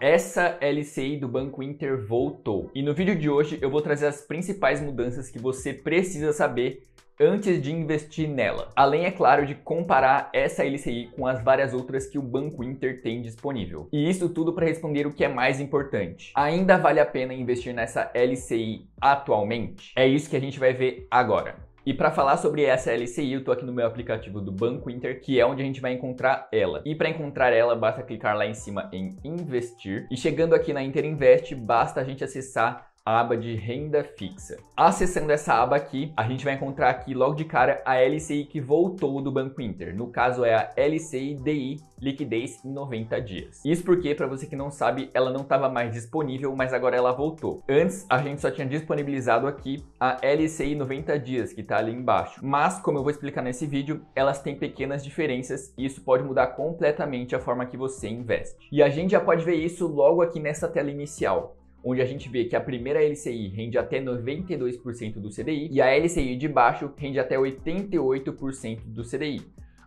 Essa LCI do Banco Inter voltou. E no vídeo de hoje eu vou trazer as principais mudanças que você precisa saber antes de investir nela. Além, é claro, de comparar essa LCI com as várias outras que o Banco Inter tem disponível. E isso tudo para responder o que é mais importante. Ainda vale a pena investir nessa LCI atualmente? É isso que a gente vai ver agora. E para falar sobre essa LCI, eu tô aqui no meu aplicativo do Banco Inter, que é onde a gente vai encontrar ela. E para encontrar ela, basta clicar lá em cima em investir. E chegando aqui na Inter Invest, basta a gente acessar a aba de renda fixa. Acessando essa aba aqui, a gente vai encontrar aqui logo de cara a LCI que voltou do Banco Inter. No caso é a LCI DI, liquidez em 90 dias. Isso porque, para você que não sabe, ela não estava mais disponível, mas agora ela voltou. Antes, a gente só tinha disponibilizado aqui a LCI 90 dias, que está ali embaixo. Mas, como eu vou explicar nesse vídeo, elas têm pequenas diferenças e isso pode mudar completamente a forma que você investe. E a gente já pode ver isso logo aqui nessa tela inicial, onde a gente vê que a primeira LCI rende até 92% do CDI e a LCI de baixo rende até 88% do CDI.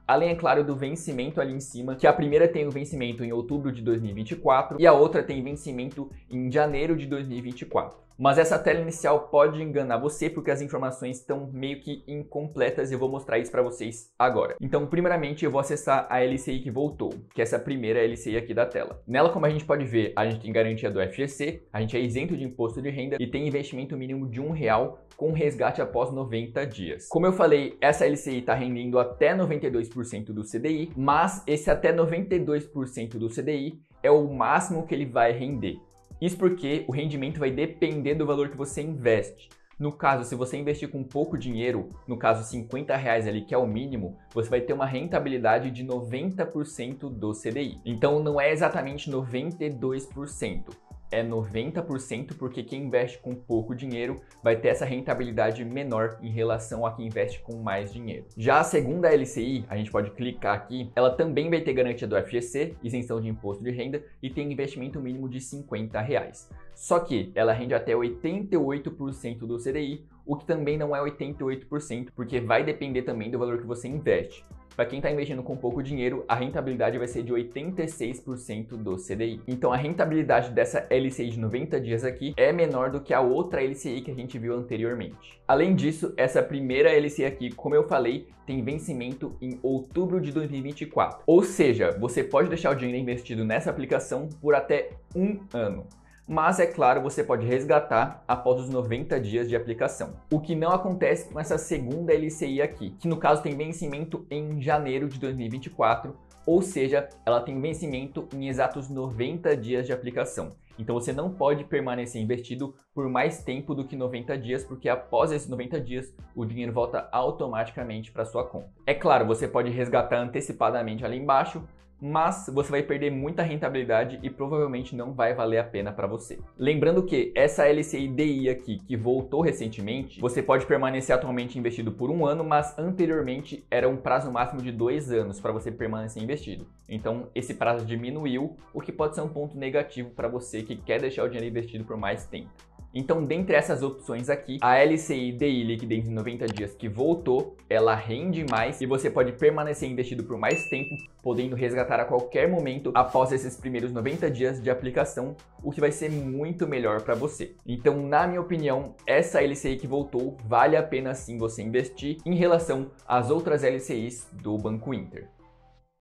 Além, é claro, do vencimento ali em cima, que a primeira tem o vencimento em outubro de 2024 e a outra tem vencimento em janeiro de 2024. Mas essa tela inicial pode enganar você porque as informações estão meio que incompletas e eu vou mostrar isso para vocês agora. Então, primeiramente, eu vou acessar a LCI que voltou, que é essa primeira LCI aqui da tela. Nela, como a gente pode ver, a gente tem garantia do FGC, a gente é isento de imposto de renda e tem investimento mínimo de R$1 com resgate após 90 dias. Como eu falei, essa LCI está rendendo até 92% do CDI, mas esse até 92% do CDI é o máximo que ele vai render. Isso porque o rendimento vai depender do valor que você investe. No caso, se você investir com pouco dinheiro, no caso R$50 ali, que é o mínimo, você vai ter uma rentabilidade de 90% do CDI. Então não é exatamente 92%, é 90% porque quem investe com pouco dinheiro vai ter essa rentabilidade menor em relação a quem investe com mais dinheiro. Já a segunda LCI, a gente pode clicar aqui, ela também vai ter garantia do FGC, isenção de imposto de renda e tem investimento mínimo de R$50. Só que ela rende até 88% do CDI, o que também não é 88%, porque vai depender também do valor que você investe. Para quem está investindo com pouco dinheiro, a rentabilidade vai ser de 86% do CDI. Então a rentabilidade dessa LCI de 90 dias aqui é menor do que a outra LCI que a gente viu anteriormente. Além disso, essa primeira LCI aqui, como eu falei, tem vencimento em outubro de 2024. Ou seja, você pode deixar o dinheiro investido nessa aplicação por até um ano. Mas, é claro, você pode resgatar após os 90 dias de aplicação. O que não acontece com essa segunda LCI aqui, que no caso tem vencimento em janeiro de 2024, ou seja, ela tem vencimento em exatos 90 dias de aplicação. Então você não pode permanecer investido por mais tempo do que 90 dias, porque após esses 90 dias, o dinheiro volta automaticamente para sua conta. É claro, você pode resgatar antecipadamente ali embaixo, mas você vai perder muita rentabilidade e provavelmente não vai valer a pena para você. Lembrando que essa LCI DI aqui, que voltou recentemente, você pode permanecer atualmente investido por um ano, mas anteriormente era um prazo máximo de 2 anos para você permanecer investido. Então esse prazo diminuiu, o que pode ser um ponto negativo para você que quer deixar o dinheiro investido por mais tempo. Então, dentre essas opções aqui, a LCI DI liquidez em 90 dias que voltou, ela rende mais e você pode permanecer investido por mais tempo, podendo resgatar a qualquer momento após esses primeiros 90 dias de aplicação, o que vai ser muito melhor para você. Então, na minha opinião, essa LCI que voltou vale a pena sim você investir em relação às outras LCIs do Banco Inter.